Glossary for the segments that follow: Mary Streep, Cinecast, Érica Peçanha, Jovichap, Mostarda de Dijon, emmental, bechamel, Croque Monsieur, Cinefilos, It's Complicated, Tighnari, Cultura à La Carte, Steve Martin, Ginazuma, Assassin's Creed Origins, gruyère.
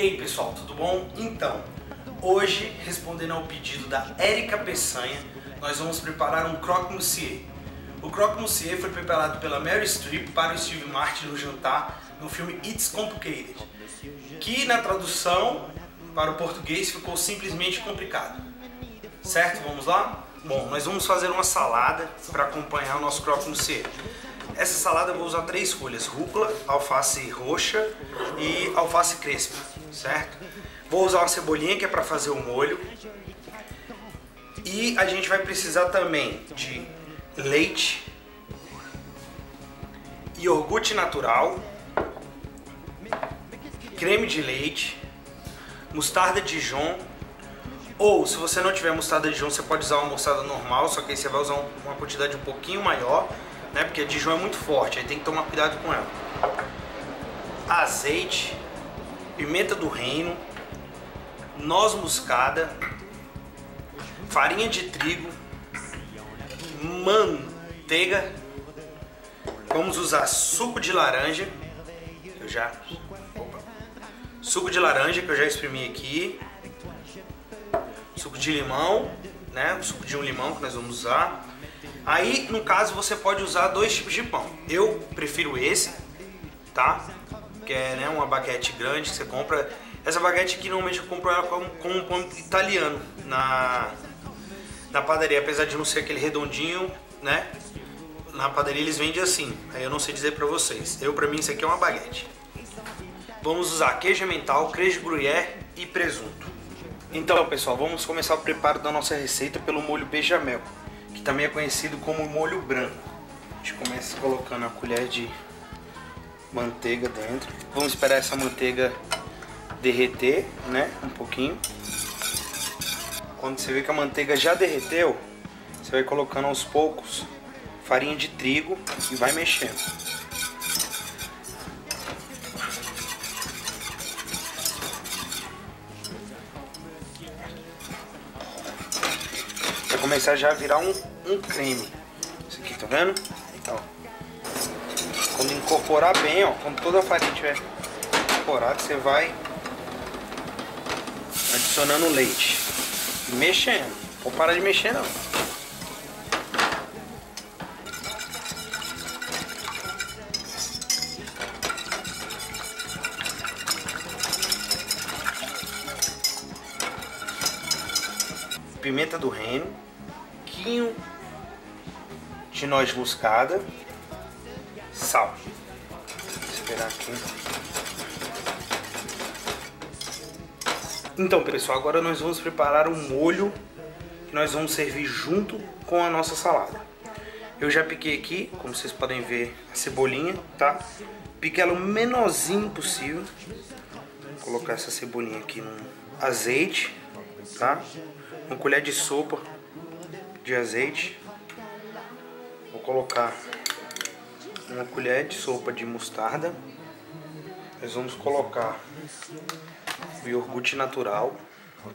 E aí pessoal, tudo bom? Então, hoje, respondendo ao pedido da Érica Peçanha, nós vamos preparar um Croque Monsieur. O Croque Monsieur foi preparado pela Mary Streep para o Steve Martin no jantar no filme It's Complicated, que na tradução para o português ficou simplesmente complicado. Certo? Vamos lá? Bom, nós vamos fazer uma salada para acompanhar o nosso Croque Monsieur. Essa salada eu vou usar 3 folhas: rúcula, alface roxa e alface crespa, certo? Vou usar uma cebolinha que é para fazer o molho. E a gente vai precisar também de leite, iogurte natural, creme de leite, mostarda de Dijon, ou se você não tiver mostarda de Dijon, você pode usar uma mostarda normal, só que aí você vai usar uma quantidade um pouquinho maior, né? Porque a Dijon é muito forte, aí tem que tomar cuidado com ela. Azeite, pimenta do reino, noz moscada, farinha de trigo, manteiga, vamos usar suco de laranja, que eu já espremi aqui, suco de limão, né? O suco de um limão que nós vamos usar. Aí, no caso, você pode usar 2 tipos de pão. Eu prefiro esse, tá? Que é, né, uma baguete grande que você compra. Essa baguete aqui normalmente eu compro ela com um pão italiano na padaria, apesar de não ser aquele redondinho, né? Na padaria eles vendem assim. Aí eu não sei dizer pra vocês. Pra mim isso aqui é uma baguete. Vamos usar queijo emmental, queijo gruyère e presunto. Então pessoal, vamos começar o preparo da nossa receita pelo molho bechamel, que também é conhecido como molho branco. A gente começa colocando a colher de manteiga dentro. Vamos esperar essa manteiga derreter, né, um pouquinho. Quando você vê que a manteiga já derreteu, você vai colocando aos poucos farinha de trigo e vai mexendo. Começar já a virar um creme. Isso aqui, tá vendo? Ó. Quando incorporar bem, ó, quando toda a farinha tiver incorporada, você vai adicionando o leite. E mexendo. Não vou parar de mexer não. Pimenta do reino, de noz moscada, sal. Vou esperar aqui. Então pessoal, agora nós vamos preparar um molho que nós vamos servir junto com a nossa salada. Eu já piquei aqui, como vocês podem ver, a cebolinha, tá? Piquei ela o menorzinho possível. Vou colocar essa cebolinha aqui no azeite, tá? Uma colher de sopa de azeite, vou colocar uma colher de sopa de mostarda, nós vamos colocar o iogurte natural, vou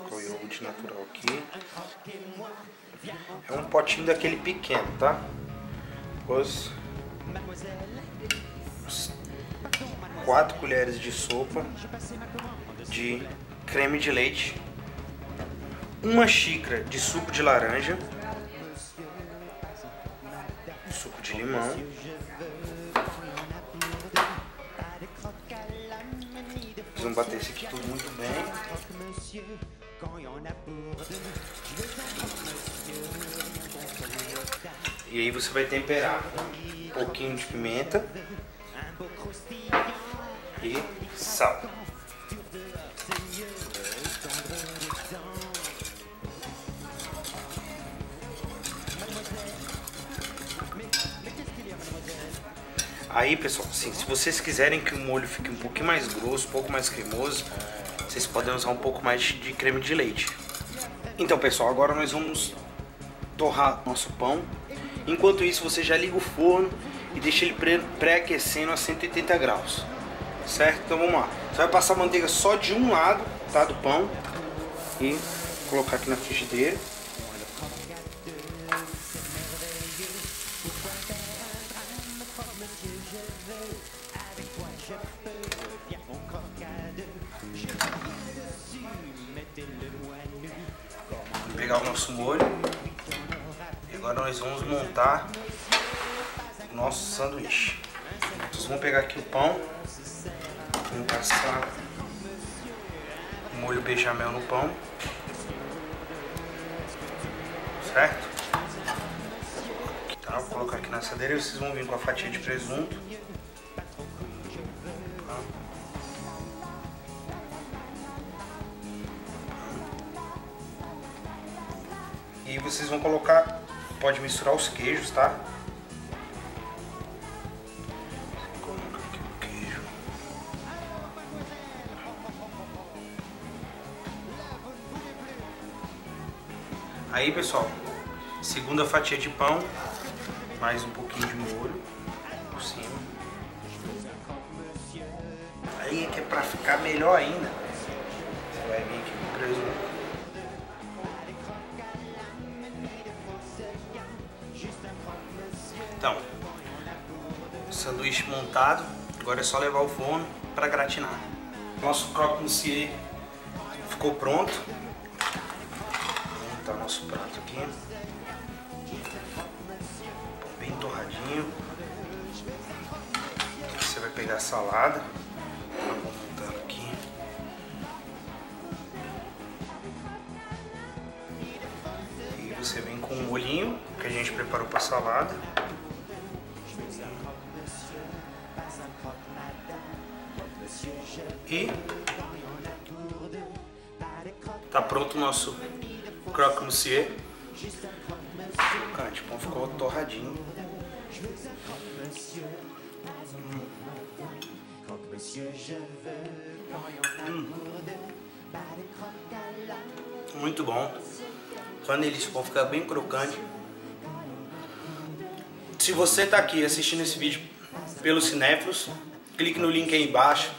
colocar o iogurte natural aqui, é um potinho daquele pequeno, tá? Depois 4 colheres de sopa de creme de leite, 1 xícara de suco de laranja, suco de limão, vamos bater isso aqui tudo muito bem. E aí você vai temperar um pouquinho de pimenta e sal. Aí pessoal, assim, se vocês quiserem que o molho fique um pouquinho mais grosso, um pouco mais cremoso, vocês podem usar um pouco mais de creme de leite. Então pessoal, agora nós vamos torrar nosso pão. Enquanto isso, você já liga o forno e deixa ele pré-aquecendo a 180 graus. Certo? Então vamos lá. Você vai passar a manteiga só de um lado, tá, do pão, e colocar aqui na frigideira. pegar o nosso molho e agora nós vamos montar o nosso sanduíche. Vocês vão pegar aqui o pão, vamos passar o molho bechamel no pão, certo? Tá, vou colocar aqui na assadeira e vocês vão vir com a fatia de presunto. E vocês vão colocar, pode misturar os queijos, tá? Você coloca aqui o queijo. Aí, pessoal, segunda fatia de pão, mais um pouquinho de molho por cima. Aí é que é pra ficar melhor ainda. Você vai vir aqui com o presunto. Então, sanduíche montado, agora é só levar ao forno para gratinar. Nosso croque monsieur ficou pronto. Vou montar nosso prato aqui. Bem torradinho. Aqui você vai pegar a salada. Vou montar aqui. E você vem com o molhinho que a gente preparou para salada. E tá pronto o nosso croque monsieur. O pão ficou torradinho. Muito bom. Só nele, o pão fica bem crocante. Se você tá aqui assistindo esse vídeo pelo Cinefilos, clique no link aí embaixo.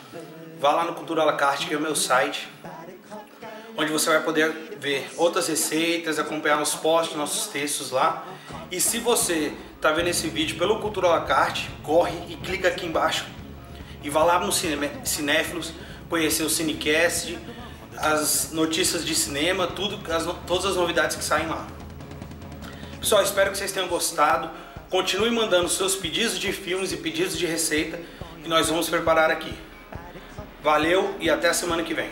Vá lá no Cultura à La Carte, que é o meu site, onde você vai poder ver outras receitas, acompanhar os posts, nossos textos lá. E se você está vendo esse vídeo pelo Cultura à La Carte, corre e clica aqui embaixo. E vá lá no Cinefilos, conhecer o Cinecast, as notícias de cinema, todas as novidades que saem lá. Pessoal, espero que vocês tenham gostado. Continue mandando seus pedidos de filmes e pedidos de receita que nós vamos preparar aqui. Valeu e até a semana que vem.